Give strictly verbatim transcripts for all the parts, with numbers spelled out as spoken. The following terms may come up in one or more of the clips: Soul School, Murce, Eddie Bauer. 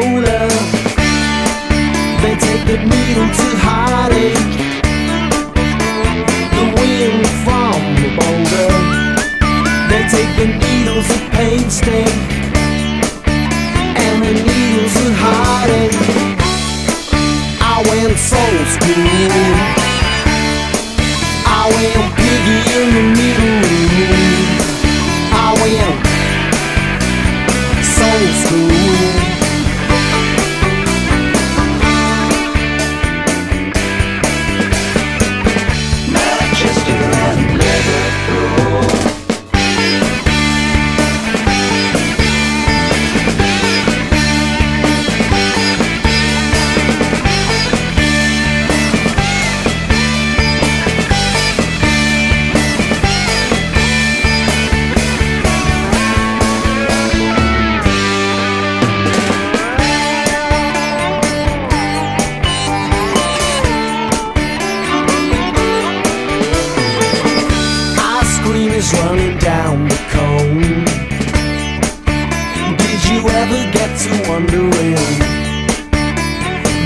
roll up. They take the needle to heartache, the wind from the boulder. They take the needles of pain stain, and the needles of heartache. I went soul school, I went piggy in the middle, I went soul school. Running down the cone. Did you ever get to wondering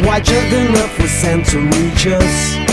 why Juggernaut was sent to reach us?